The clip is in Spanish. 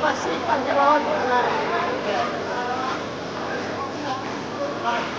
Ma sì, quante volte.